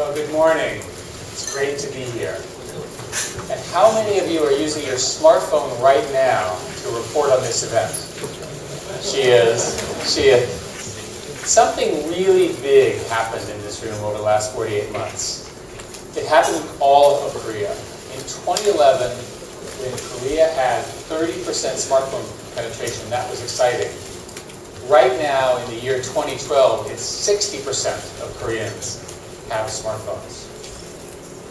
Well, good morning. It's great to be here. And how many of you are using your smartphone right now to report on this event? She is. Something really big happened in this room over the last 48 months. It happened in all of Korea. In 2011, when Korea had 30% smartphone penetration, that was exciting. Right now, in the year 2012, it's 60% of Koreans have smartphones.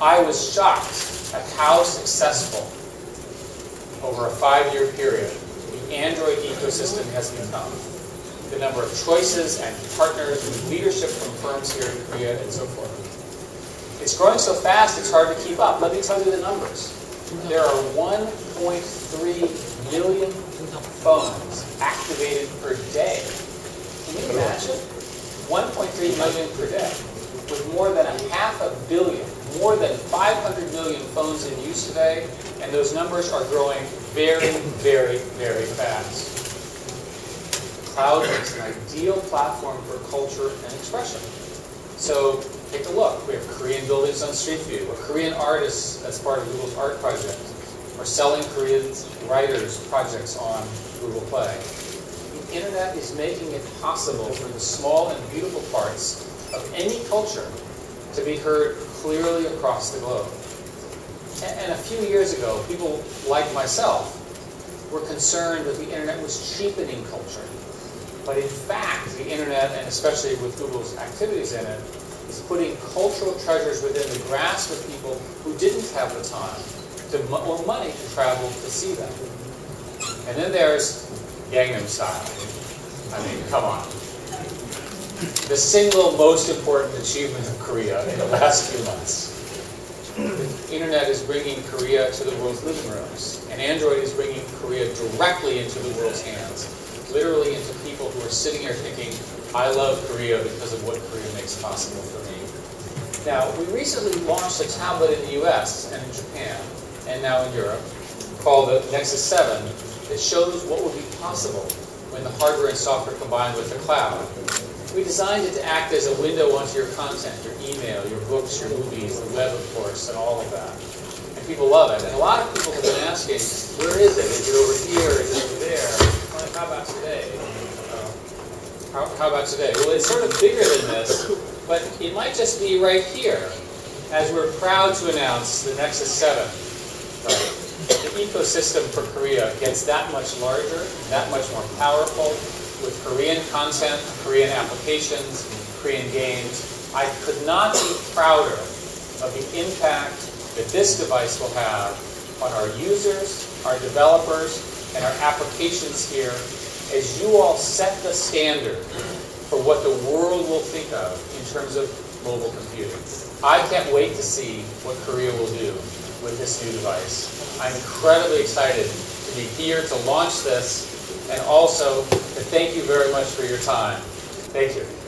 I was shocked at how successful, over a 5-year period, the Android ecosystem has become. The number of choices and partners and leadership from firms here in Korea and so forth. It's growing so fast it's hard to keep up. Let me tell you the numbers. There are 1.3 million phones activated per day. Can you imagine? 1.3 million per day. With more than a half a billion, more than 500 million phones in use today, and those numbers are growing very, very, very fast. Cloud is an ideal platform for culture and expression. So take a look. We have Korean buildings on Street View, or Korean artists as part of Google's art project, or selling Korean writers' projects on Google Play. The internet is making it possible for the small and beautiful parts of any culture to be heard clearly across the globe. And a few years ago, people like myself were concerned that the internet was cheapening culture. But in fact, the internet, and especially with Google's activities in it, is putting cultural treasures within the grasp of people who didn't have the time to, or money to travel to see them. And then there's Gangnam Style. I mean, come on. The single most important achievement of Korea in the last few months. The internet is bringing Korea to the world's living rooms, and Android is bringing Korea directly into the world's hands. Literally into people who are sitting here thinking, I love Korea because of what Korea makes possible for me. Now, we recently launched a tablet in the US and in Japan, and now in Europe, called the Nexus 7, that shows what would be possible when the hardware and software combine with the cloud. We designed it to act as a window onto your content, your email, your books, your movies, the web, of course, and all of that. And people love it. And a lot of people have been asking, where is it? Is it over here? Is it over there? How about today? How about today? Well, it's sort of bigger than this, but it might just be right here, as we're proud to announce the Nexus 7. The ecosystem for Korea gets that much larger, that much more powerful, with Korean content, Korean applications, Korean games. I could not be prouder of the impact that this device will have on our users, our developers, and our applications here, as you all set the standard for what the world will think of in terms of mobile computing. I can't wait to see what Korea will do with this new device. I'm incredibly excited to be here to launch this, and also to thank you very much for your time. Thank you.